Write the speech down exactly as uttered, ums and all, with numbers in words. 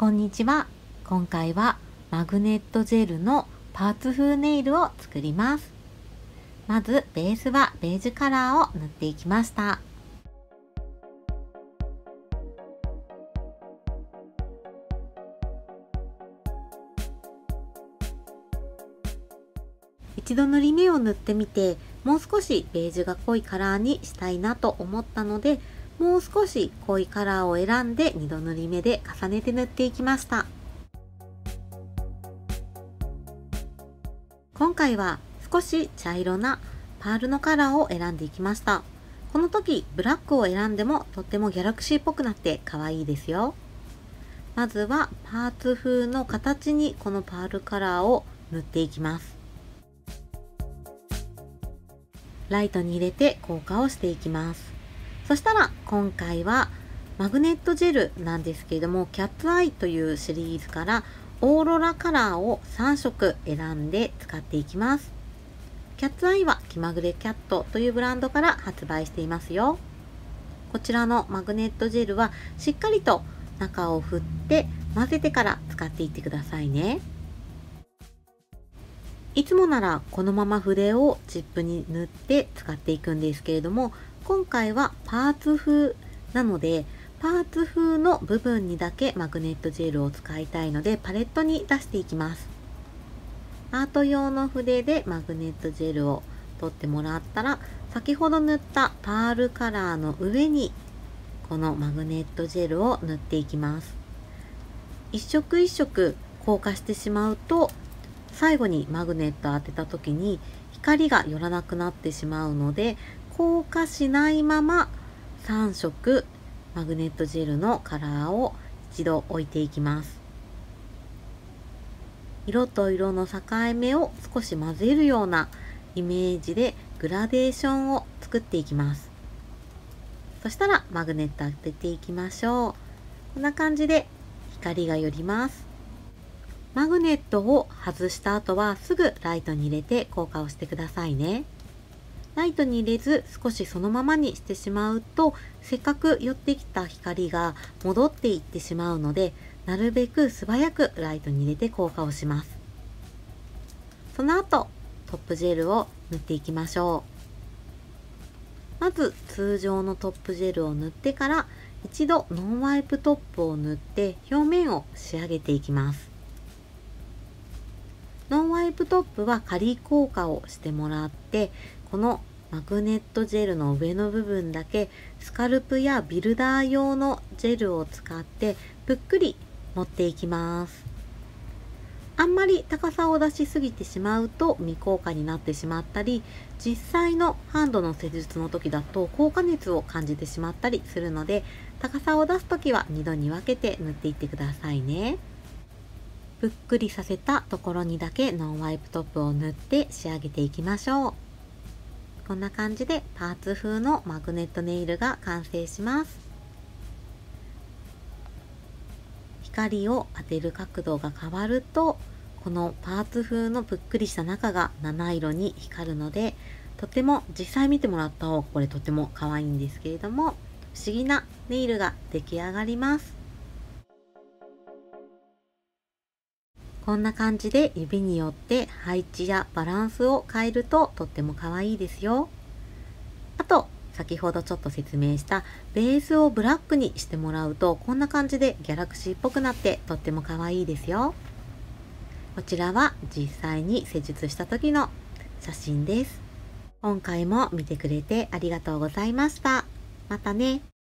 こんにちは。今回はマグネットジェルのパーツ風ネイルを作ります。まずベースはベージュカラーを塗っていきました。一度塗り目を塗ってみて、もう少しベージュが濃いカラーにしたいなと思ったので、もう少し濃いカラーを選んでにど塗り目で重ねて塗っていきました。今回は少し茶色なパールのカラーを選んでいきました。この時ブラックを選んでもとってもギャラクシーっぽくなって可愛いですよ。まずはパーツ風の形にこのパールカラーを塗っていきます。ライトに入れて硬化をしていきます。そしたら今回はマグネットジェルなんですけれども、キャッツアイというシリーズからオーロラカラーをさんしょく選んで使っていきます。キャッツアイは気まぐれキャットというブランドから発売していますよ。こちらのマグネットジェルはしっかりと中を振って混ぜてから使っていってくださいね。いつもならこのまま筆をチップに塗って使っていくんですけれども、今回はパーツ風なのでパーツ風の部分にだけマグネットジェルを使いたいので、パレットに出していきます。アート用の筆でマグネットジェルを取ってもらったら、先ほど塗ったパールカラーの上にこのマグネットジェルを塗っていきます。一色一色硬化してしまうと、最後にマグネットを当てた時に光が寄らなくなってしまうので、硬化しないままさんしょくマグネットジェルのカラーを一度置いていきます。色と色の境目を少し混ぜるようなイメージでグラデーションを作っていきます。そしたらマグネット当てていきましょう。こんな感じで光が寄ります。マグネットを外した後はすぐライトに入れて硬化をしてくださいね。ライトに入れず少しそのままにしてしまうと、せっかく寄ってきた光が戻っていってしまうので、なるべく素早くライトに入れて硬化をします。その後トップジェルを塗っていきましょう。まず通常のトップジェルを塗ってから、一度ノンワイプトップを塗って表面を仕上げていきます。ノンワイプトップは仮硬化をしてもらって、このマグネットジェルの上の部分だけスカルプやビルダー用のジェルを使ってぷっくり持っていきます。あんまり高さを出しすぎてしまうと未硬化になってしまったり、実際のハンドの施術の時だと硬化熱を感じてしまったりするので、高さを出す時はにどに分けて塗っていってくださいね。ぷっくりさせたところにだけノンワイプトップを塗って仕上げていきましょう。こんな感じでパーツ風のマグネットネイルが完成します。光を当てる角度が変わると、このパーツ風のぷっくりした中が七色に光るので、とても実際見てもらった方がこれとても可愛いんですけれども、不思議なネイルが出来上がります。こんな感じで指によって配置やバランスを変えるととっても可愛いですよ。あと先ほどちょっと説明したベースをブラックにしてもらうと、こんな感じでギャラクシーっぽくなってとっても可愛いですよ。こちらは実際に施術した時の写真です。今回も見てくれてありがとうございました。またね。